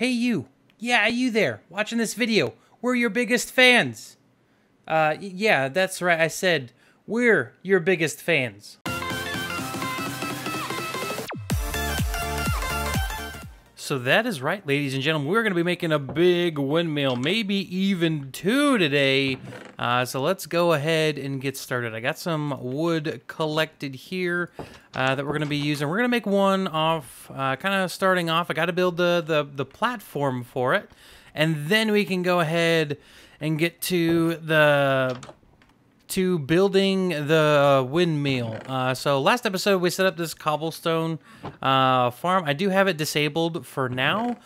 Hey you, yeah, you there, watching this video, we're your biggest fans. Yeah, that's right, I said, we're your biggest fans. So that is right, ladies and gentlemen, we're going to be making a big windmill, maybe even two today. So let's go ahead and get started. I got some wood collected here that we're going to be using. We're going to make one off, kind of starting off. I got to build the platform for it, and then we can go ahead and get to building the windmill. So last episode we set up this cobblestone farm. I do have it disabled for now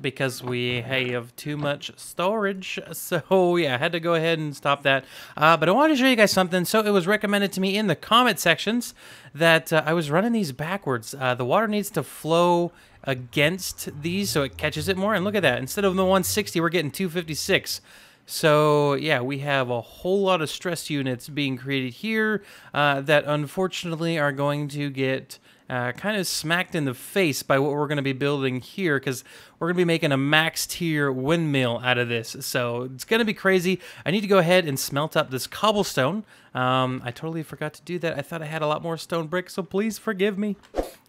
because we have too much storage. So yeah, I had to go ahead and stop that. But I wanted to show you guys something. So it was recommended to me in the comment sections that I was running these backwards. The water needs to flow against these so it catches it more. And look at that. Instead of the 160, we're getting 256. So, yeah, we have a whole lot of stress units being created here that unfortunately are going to get kind of smacked in the face by what we're going to be building here, because we're going to be making a max tier windmill out of this. So it's going to be crazy. I need to go ahead and smelt up this cobblestone. I totally forgot to do that. I thought I had a lot more stone bricks, so please forgive me.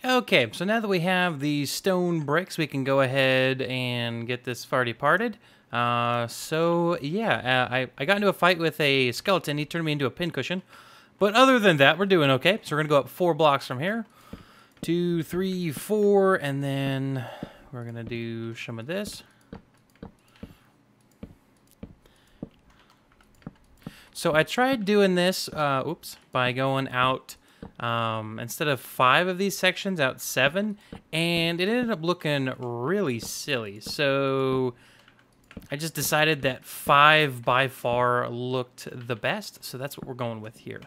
Okay, so now that we have the stone bricks, we can go ahead and get this farty parted. So yeah, I got into a fight with a skeleton. He turned me into a pincushion, but other than that, we're doing okay. So we're gonna go up 4 blocks from here, 2, 3, 4, and then we're gonna do some of this. So I tried doing this, oops, by going out, instead of 5 of these sections, out 7, and it ended up looking really silly. So I just decided that 5 by far looked the best, so that's what we're going with here.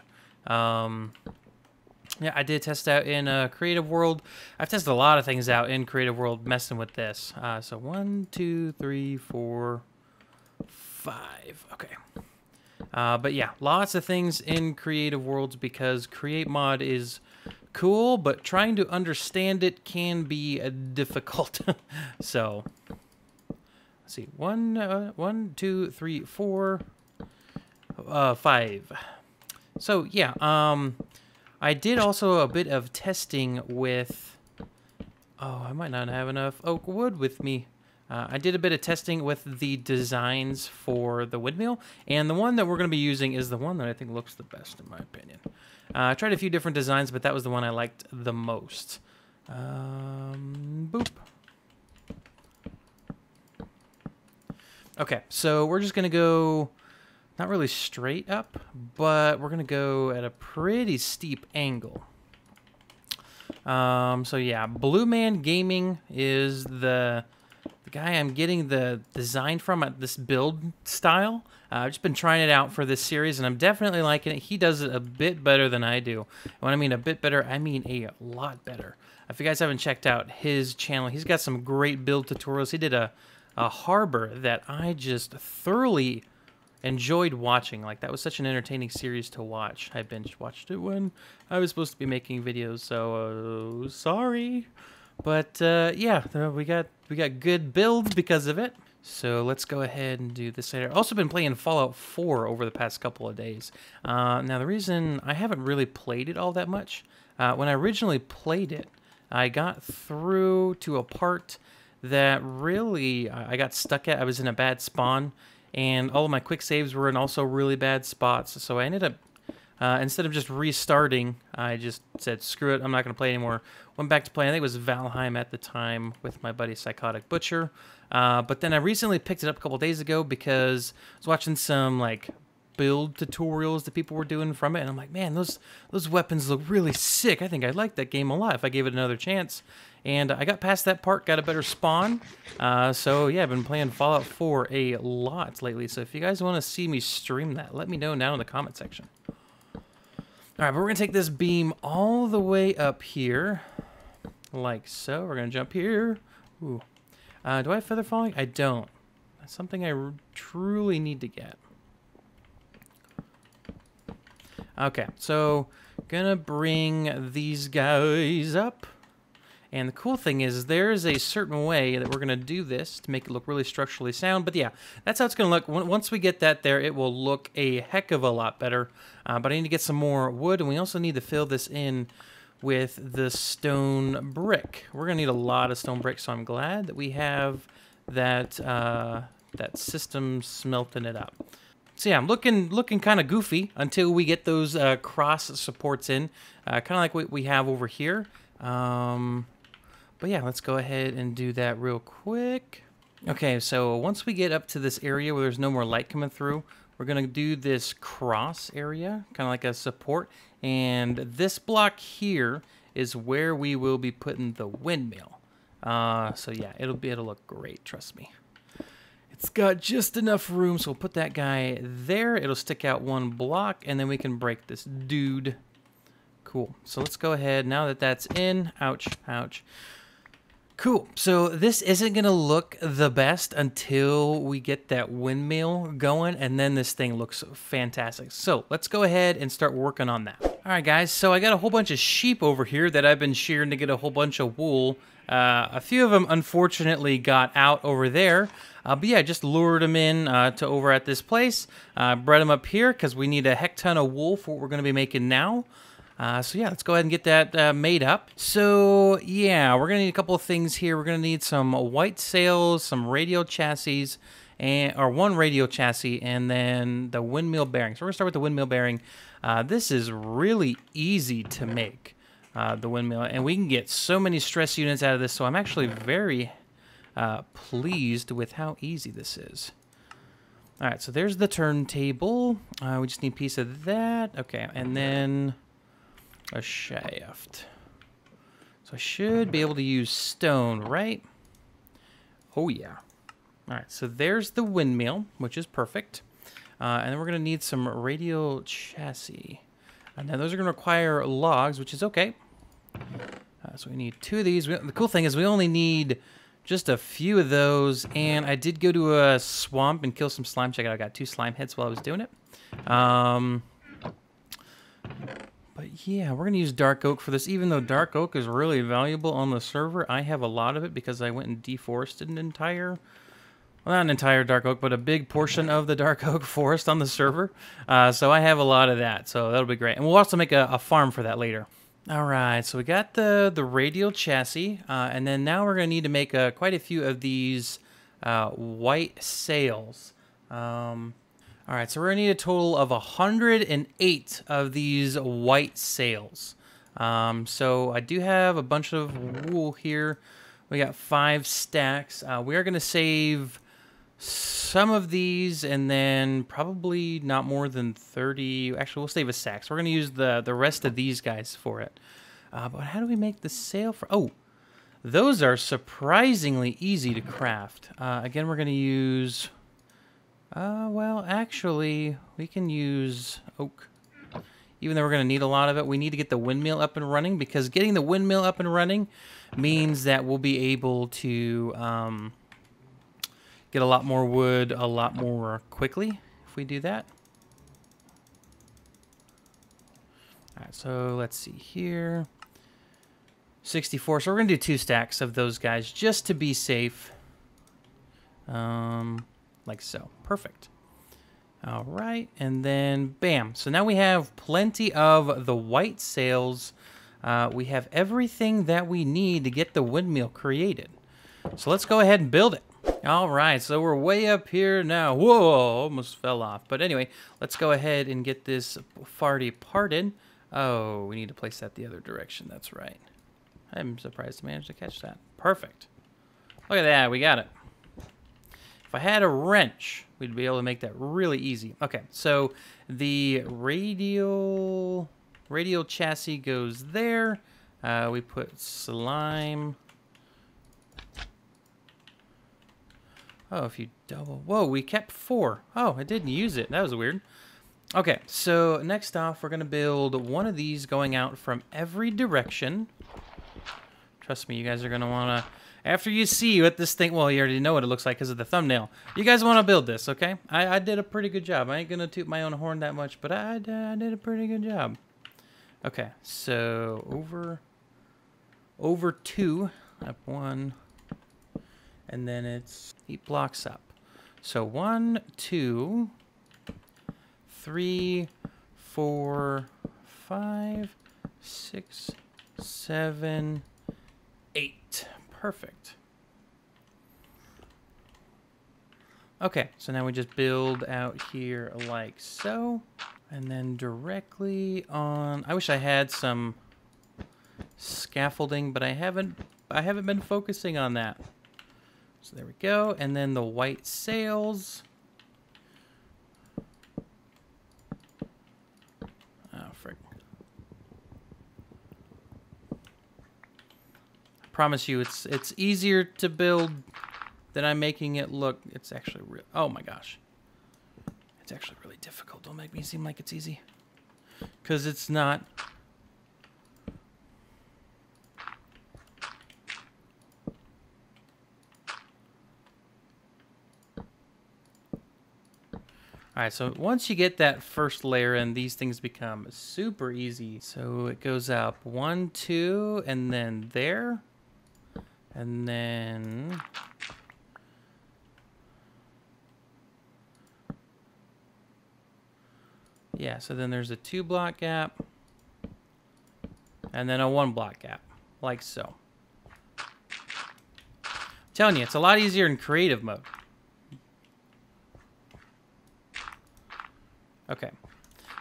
Yeah, I did test out in Creative World. I've tested a lot of things out in Creative World messing with this. So 1, 2, 3, 4, 5. Okay. But yeah, lots of things in Creative Worlds because Create Mod is cool, but trying to understand it can be difficult. So let's see, 1, 2, 3, 4, 5. So yeah, I did also a bit of testing with, oh, I might not have enough oak wood with me. I did a bit of testing with the designs for the windmill, and the one that we're going to be using is the one that I think looks the best, in my opinion. I tried a few different designs, but that was the one I liked the most. Boop. Okay, so we're just going to go, not really straight up, but we're going to go at a pretty steep angle. So yeah, Blue Man Gaming is the guy I'm getting the design from at this build style. I've just been trying it out for this series, and I'm definitely liking it. He does it a bit better than I do. And when I mean a bit better, I mean a lot better. If you guys haven't checked out his channel, he's got some great build tutorials. He did a harbor that I just thoroughly enjoyed watching. Like, that was such an entertaining series to watch. I binge watched it when I was supposed to be making videos, so sorry. But yeah, we got good builds because of it. So let's go ahead and do this later. I've also been playing Fallout 4 over the past couple of days. Now the reason I haven't really played it all that much, when I originally played it, I got through to a part that really I got stuck at. I was in a bad spawn, and all of my quick saves were in also really bad spots. So I ended up, instead of just restarting, I just said, screw it, I'm not going to play anymore. Went back to playing, I think it was Valheim at the time with my buddy Psychotic Butcher. But then I recently picked it up a couple days ago because I was watching some, like, build tutorials that people were doing from it, and I'm like, man, those weapons look really sick. I think I'd like that game a lot if I gave it another chance. And I got past that part, got a better spawn. So yeah, I've been playing Fallout 4 a lot lately. So if you guys want to see me stream that, let me know down in the comment section. All right, but we're gonna take this beam all the way up here, like so. We're gonna jump here. Ooh, do I have feather falling? I don't. That's something I truly need to get. Okay, so gonna bring these guys up, And the cool thing is there's a certain way that we're going to do this to make it look really structurally sound. But yeah, that's how it's going to look. Once we get that there, it will look a heck of a lot better. But I need to get some more wood, and we also need to fill this in with the stone brick. We're going to need a lot of stone brick, so I'm glad that we have that, that system smelting it up. So yeah, I'm looking kind of goofy until we get those cross supports in, kind of like what we have over here. But yeah, let's go ahead and do that real quick. Okay, so once we get up to this area where there's no more light coming through, we're going to do this cross area, kind of like a support. And this block here is where we will be putting the windmill. So yeah, it'll look great, trust me. It's got just enough room, so we'll put that guy there. It'll stick out one block, and then we can break this dude. Cool. So let's go ahead, now that that's in. Ouch, ouch. Cool. So this isn't going to look the best until we get that windmill going, and then this thing looks fantastic. So let's go ahead and start working on that. All right, guys. So I got a whole bunch of sheep over here that I've been shearing to get a whole bunch of wool. A few of them, unfortunately, got out over there. But yeah, I just lured them in to over at this place. Bred them up here because we need a heck ton of wool for what we're going to be making now. So yeah, let's go ahead and get that made up. So yeah, we're going to need a couple of things here. We're going to need some white sails, some radial chassis, or one radial chassis, and then the windmill bearing. So we're going to start with the windmill bearing. This is really easy to make, the windmill, and we can get so many stress units out of this, so I'm actually very pleased with how easy this is. All right, so there's the turntable. We just need a piece of that. Okay, and then a shaft. So I should be able to use stone, right? Oh yeah. All right, so there's the windmill, which is perfect. And then we're gonna need some radial chassis. Now those are gonna require logs, which is okay. So we need two of these. The cool thing is we only need just a few of those, and I did go to a swamp and kill some slime. Check it out, I got 2 slime heads while I was doing it. But yeah, we're going to use dark oak for this. Even though dark oak is really valuable on the server, I have a lot of it because I went and deforested an entire, well, not an entire dark oak, but a big portion of the dark oak forest on the server. So I have a lot of that, so that'll be great. And we'll also make a farm for that later. All right, so we got the radial chassis, and then now we're going to need to make quite a few of these white sails. All right, so we're gonna need a total of 108 of these white sails. So I do have a bunch of wool here. We got 5 stacks. We are gonna save some of these, and then probably not more than 30. Actually, we'll save a stack. So we're gonna use the rest of these guys for it. But how do we make the sail for, oh, those are surprisingly easy to craft. Again, we're gonna use, well, actually, we can use oak. Even though we're going to need a lot of it, we need to get the windmill up and running, because getting the windmill up and running means that we'll be able to get a lot more wood a lot more quickly if we do that. All right, so let's see here. 64, so we're going to do 2 stacks of those guys just to be safe. Like so. Perfect. All right, and then bam. So now we have plenty of the white sails. We have everything that we need to get the windmill created. So let's go ahead and build it. All right, so we're way up here now. Whoa, almost fell off. But anyway, let's go ahead and get this farty parted. Oh, we need to place that the other direction. That's right. I'm surprised I managed to catch that. Perfect. Look at that. We got it. If I had a wrench, we'd be able to make that really easy. Okay, so the radial chassis goes there. We put slime. Oh, if you double, whoa, we kept 4. Oh, I didn't use it. That was weird. Okay, so next off, we're gonna build one of these going out from every direction. Trust me, you guys are gonna wanna, after you see what this thing, well, you already know what it looks like because of the thumbnail. You guys want to build this, okay? I did a pretty good job. I ain't going to toot my own horn that much, but I did a pretty good job. Okay, so over over 2, up 1, and then it's 8 blocks up. So 1, 2, 3, 4, 5, 6, 7, 8. Perfect. Okay, so now we just build out here like so, and then directly on. I wish I had some scaffolding, but I haven't been focusing on that. So there we go, and then the white sails. Oh, frick. I promise you it's easier to build that I'm making it look. It's actually real. Oh my gosh. It's actually really difficult. Don't make me seem like it's easy, because it's not. All right, so once you get that first layer in, these things become super easy. So it goes up 1, 2, and then there, and then yeah, so then there's a 2-block gap, and then a 1-block gap, like so. I'm telling you, it's a lot easier in creative mode. Okay,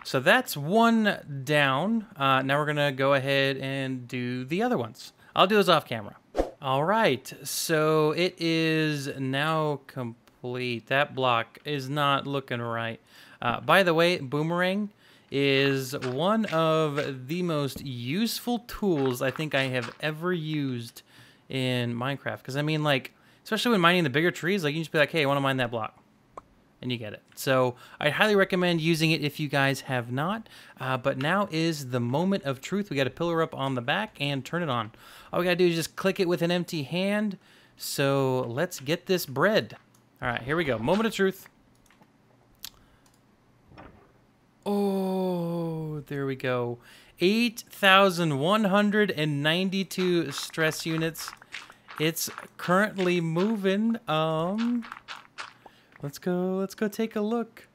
so that's one down. Now we're gonna go ahead and do the other ones. I'll do those off camera. All right, so it is now complete. That block is not looking right. By the way, boomerang is one of the most useful tools I think I have ever used in Minecraft. Because I mean, like, especially when mining the bigger trees, like you can just be like, hey, I want to mine that block. And you get it. So I highly recommend using it if you guys have not. But now is the moment of truth. We got a pillar up on the back and turn it on. All we got to do is just click it with an empty hand. So let's get this bread. All right, here we go. Moment of truth. Oh, there we go. 8,192 stress units. It's currently moving. Let's go take a look.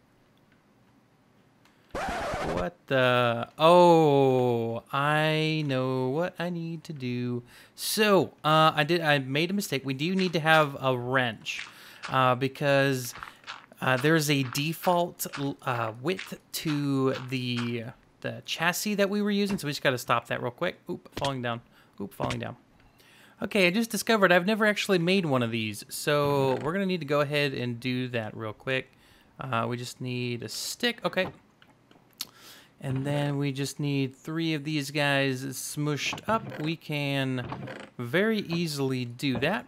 What the? Oh, I know what I need to do. So, I made a mistake. We do need to have a wrench because there's a default width to the chassis that we were using. So we just got to stop that real quick. Oop, falling down. Oop, falling down. Okay, I just discovered I've never actually made one of these, so we're going to need to go ahead and do that real quick. We just need a stick, okay. And then we just need 3 of these guys smooshed up. We can very easily do that.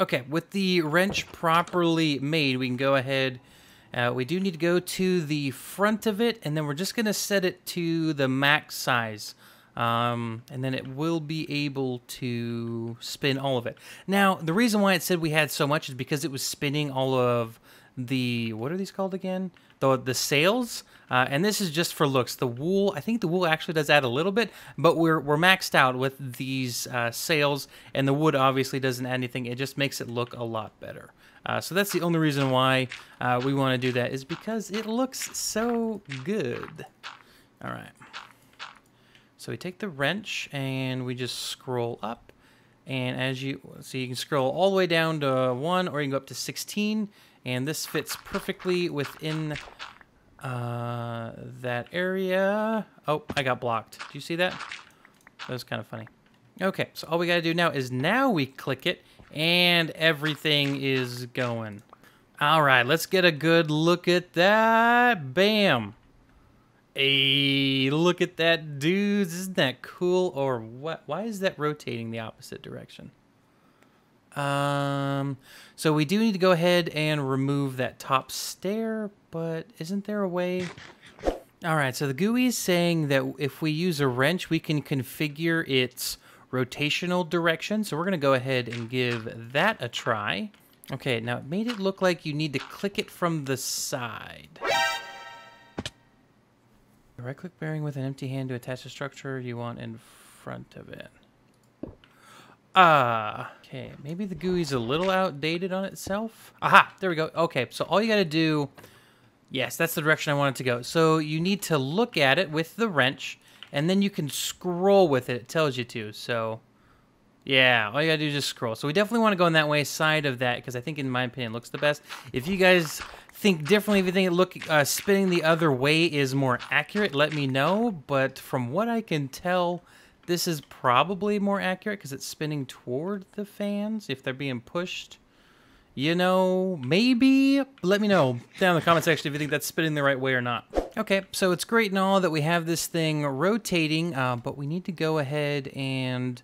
Okay, with the wrench properly made, we can go ahead. We do need to go to the front of it, and then we're just going to set it to the max size. And then it will be able to spin all of it. Now, the reason why it said we had so much is because it was spinning all of the, what are these called again? The sails. And this is just for looks. The wool, I think the wool actually does add a little bit, but we're maxed out with these sails, and the wood obviously doesn't add anything. It just makes it look a lot better. So that's the only reason why we want to do that, is because it looks so good. All right. So we take the wrench and we just scroll up. And as you see, you can scroll all the way down to 1, or you can go up to 16. And this fits perfectly within that area. Oh, I got blocked. Do you see that? That was kind of funny. Okay, so all we got to do now is we click it, and everything is going. All right, let's get a good look at that. Bam. Hey, look at that, dudes. Isn't that cool or what? Why is that rotating the opposite direction? So we do need to go ahead and remove that top stair, but isn't there a way? All right, so the GUI is saying that if we use a wrench, we can configure its rotational direction. So we're going to go ahead and give that a try. Okay, now it made it look like you need to click it from the side. Right-click bearing with an empty hand to attach the structure you want in front of it. Ah, okay. Maybe the GUI's a little outdated on itself. Aha, there we go. Okay, so all you gotta do... Yes, that's the direction I want it to go. So you need to look at it with the wrench, and then you can scroll with it. It tells you to, so... Yeah, all you gotta do is just scroll. So we definitely want to go in that way, side of that, because I think, in my opinion, it looks the best. If you guys think differently, if you think spinning the other way is more accurate, let me know. But from what I can tell, this is probably more accurate because it's spinning toward the fans if they're being pushed. You know, maybe. Let me know down in the comment section if you think that's spinning the right way or not. Okay, so it's great and all that we have this thing rotating, but we need to go ahead and...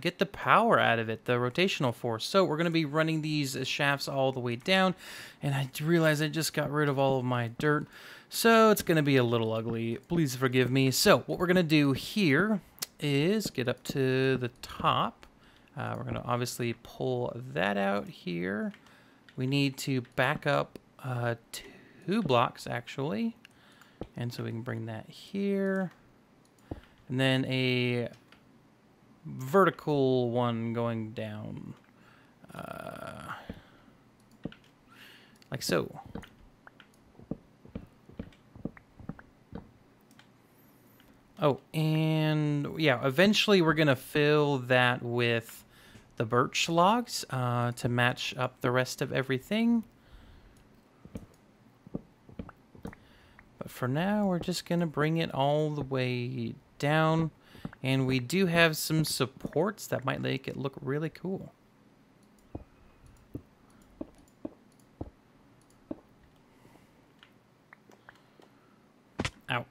get the power out of it, the rotational force. So we're going to be running these shafts all the way down, and I realize I just got rid of all of my dirt, so it's going to be a little ugly. Please forgive me. So what we're going to do here is get up to the top. We're going to obviously pull that out here. We need to back up 2 blocks, actually, and so we can bring that here, and then a... vertical one going down, like so. Oh, and yeah, eventually we're gonna fill that with the birch logs to match up the rest of everything. But for now, we're just gonna bring it all the way down. And we do have some supports that might make it look really cool. Ow.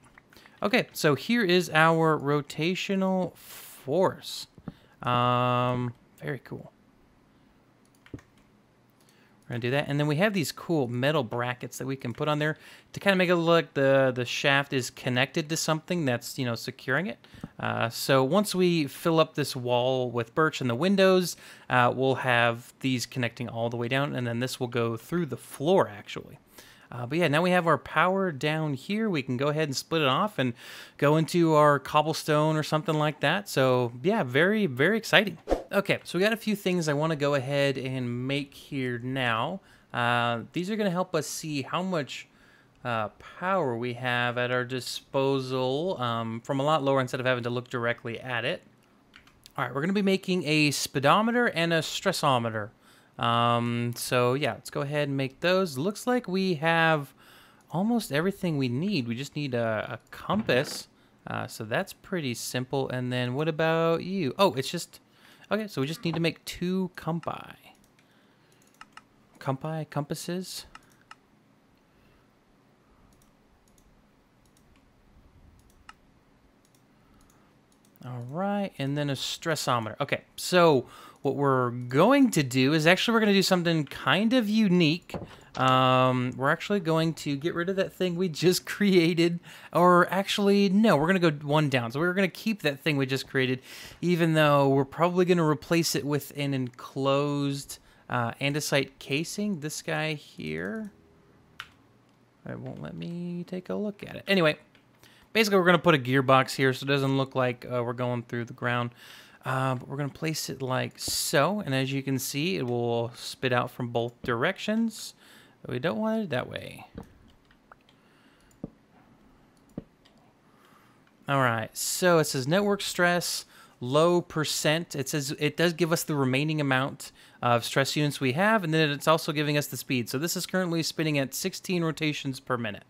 Okay, so here is our rotational force. Very cool. We're gonna do that, and then we have these cool metal brackets that we can put on there to kind of make it look like the shaft is connected to something that's, you know, securing it. So once we fill up this wall with birch and the windows, we'll have these connecting all the way down, and then this will go through the floor, actually. But yeah, now we have our power down here. We can go ahead and split it off and go into our cobblestone or something like that. So yeah, very, very exciting. Okay, so we got a few things I want to go ahead and make here now. These are going to help us see how much power we have at our disposal from a lot lower instead of having to look directly at it. All right, we're going to be making a speedometer and a stressometer. So yeah, let's go ahead and make those. Looks like we have almost everything we need. We just need a compass. So that's pretty simple. And then what about you? Oh, it's just, okay. So we just need to make 2 compasses. All right. And then a stressometer. Okay. So what we're going to do is actually we're going to do something kind of unique. We're actually going to get rid of that thing we just created. Or actually, no, we're going to go one down. So we're going to keep that thing we just created, even though we're probably going to replace it with an enclosed andesite casing. This guy here. It won't let me take a look at it. Anyway, basically we're going to put a gearbox here so it doesn't look like we're going through the ground. But we're going to place it like so, and as you can see, it will spit out from both directions. But we don't want it that way. All right, so it says network stress, low %. It says it does give us the remaining amount of stress units we have, and then it's also giving us the speed. So this is currently spinning at 16 rotations per minute.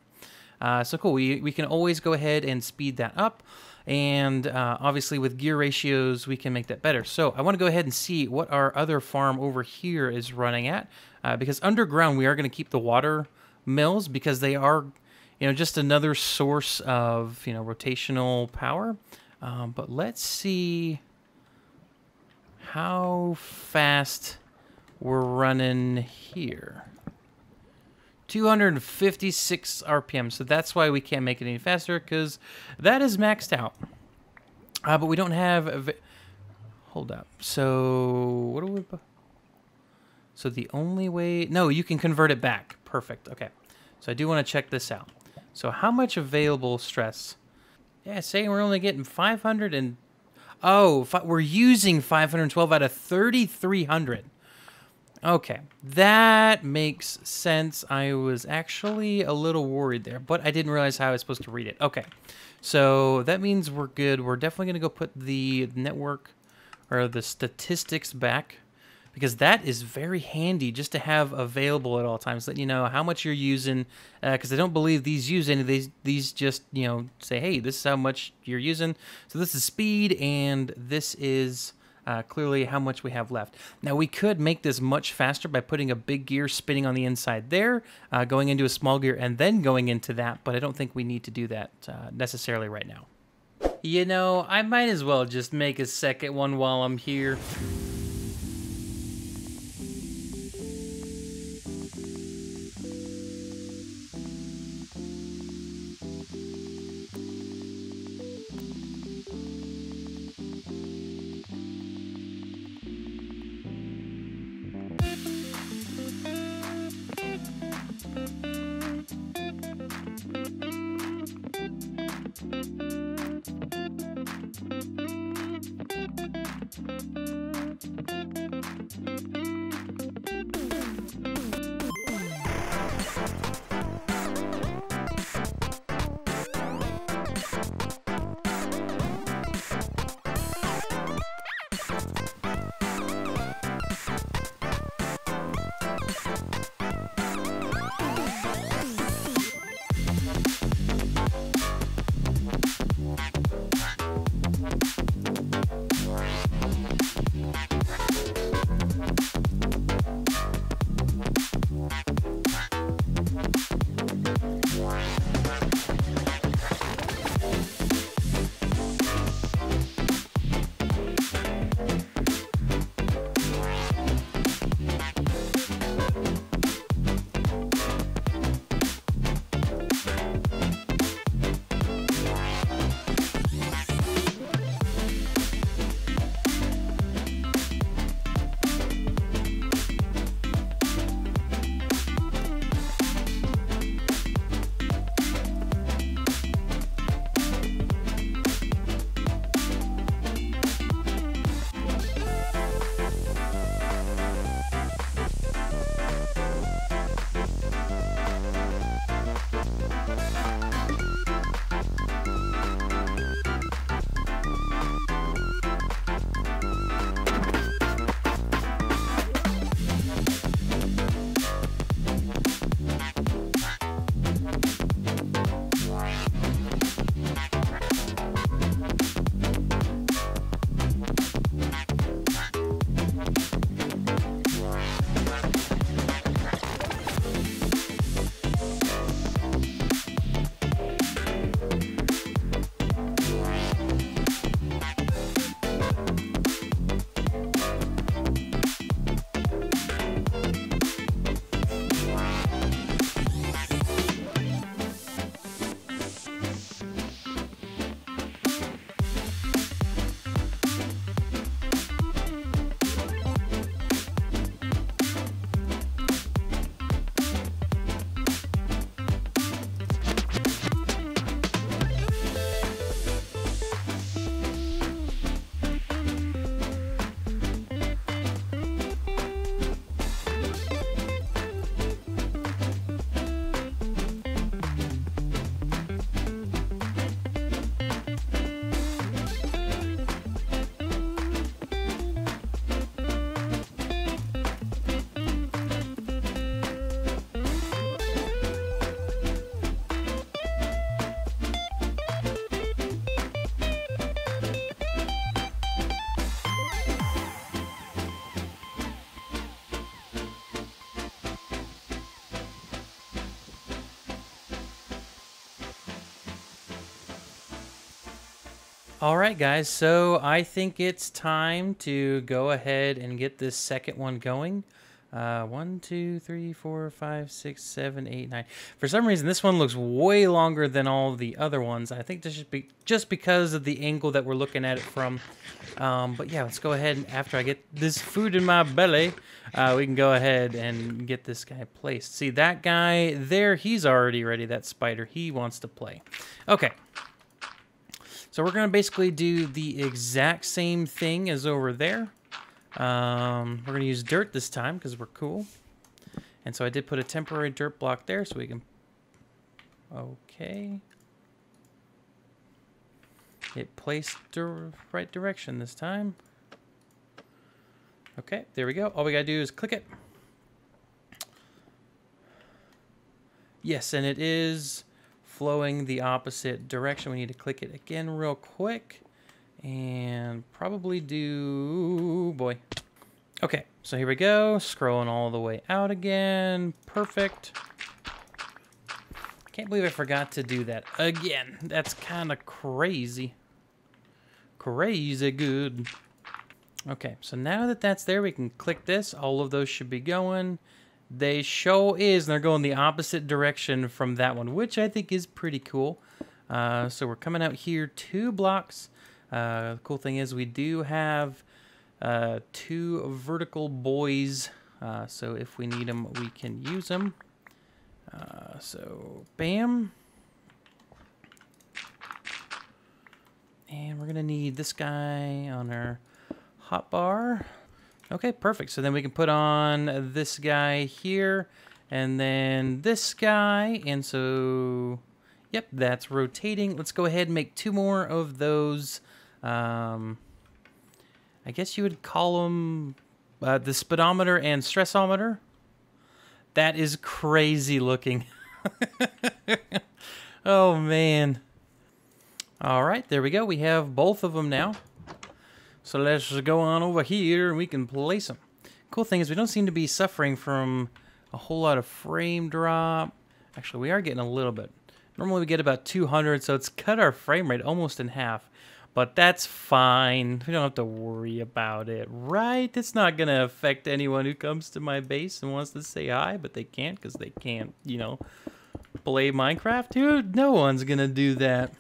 So cool, we can always go ahead and speed that up. And obviously with gear ratios, we can make that better. So I want to go ahead and see what our other farm over here is running at, because underground we are going to keep the water mills because they are, you know, just another source of, you know, rotational power. But let's see how fast we're running here. 256 RPM, so that's why we can't make it any faster, because that is maxed out. But we don't have... Hold up. So... what do we... So the only way... No, you can convert it back. Perfect. Okay. So I do want to check this out. So how much available stress? Yeah, saying we're only getting 500 and... Oh, we're using 512 out of 3,300. Okay, that makes sense. I was actually a little worried there, but I didn't realize how I was supposed to read it. Okay, so that means we're good. We're definitely going to go put the network or the statistics back, because that is very handy just to have available at all times, that you know how much you're using, because I don't believe these use any of these. These just, you know, say, hey, this is how much you're using. So this is speed, and this is clearly how much we have left. Now, we could make this much faster by putting a big gear spinning on the inside there, going into a small gear, and then going into that, but I don't think we need to do that necessarily right now. You know, I might as well just make a second one while I'm here. Alright guys, so I think it's time to go ahead and get this second one going. 1, 2, 3, 4, 5, 6, 7, 8, 9. For some reason, this one looks way longer than all the other ones. I think this should be just because of the angle that we're looking at it from. But yeah, let's go ahead and after I get this food in my belly, we can go ahead and get this guy placed. See, that guy there, he's already ready, that spider. He wants to play. Okay. So we're going to basically do the exact same thing as over there. We're going to use dirt this time because we're cool. And so I did put a temporary dirt block there so we can... Okay. It placed the right direction this time. Okay, there we go. All we got to do is click it. Yes, and it is flowing the opposite direction. We need to click it again real quick and probably do, boy. Okay, so here we go, scrolling all the way out again. Perfect. Can't believe I forgot to do that again. That's kind of crazy. Crazy good. Okay, so now that that's there, we can click this. All of those should be going. They show is, and they're going the opposite direction from that one, which I think is pretty cool. So we're coming out here 2 blocks. The cool thing is we do have 2 vertical buoys. So if we need them, we can use them. So bam. And we're gonna need this guy on our hotbar. Okay, perfect. So then we can put on this guy here and then this guy. And so, yep, that's rotating. Let's go ahead and make 2 more of those. I guess you would call them the speedometer and stressometer. That is crazy looking. Oh, man. All right, there we go. We have both of them now. So let's just go on over here and we can place them. Cool thing is we don't seem to be suffering from a whole lot of frame drop. Actually, we are getting a little bit. Normally we get about 200, so it's cut our frame rate almost in half. But that's fine. We don't have to worry about it, right? It's not going to affect anyone who comes to my base and wants to say hi, but they can't because they can't, you know, play Minecraft. Dude, no one's going to do that.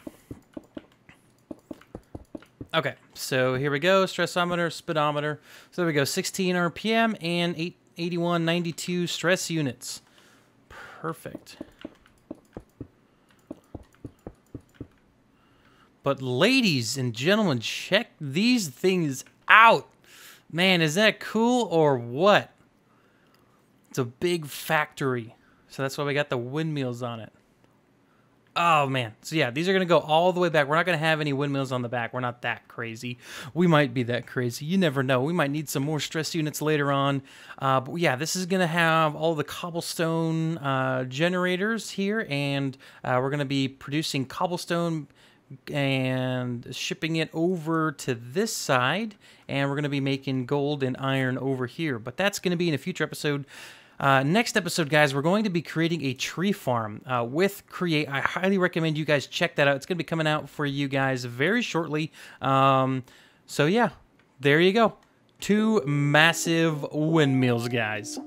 Okay, so here we go, stressometer, speedometer. So there we go, 16 RPM and 8192 stress units. Perfect. But ladies and gentlemen, check these things out. Man, is that cool or what? It's a big factory. So that's why we got the windmills on it. Oh, man. So, yeah, these are going to go all the way back. We're not going to have any windmills on the back. We're not that crazy. We might be that crazy. You never know. We might need some more stress units later on. But, yeah, this is going to have all the cobblestone generators here. And we're going to be producing cobblestone and shipping it over to this side. And we're going to be making gold and iron over here. But that's going to be in a future episode. Next episode, guys, we're going to be creating a tree farm with Create. I highly recommend you guys check that out. It's going to be coming out for you guys very shortly. So, yeah, there you go. 2 massive windmills, guys.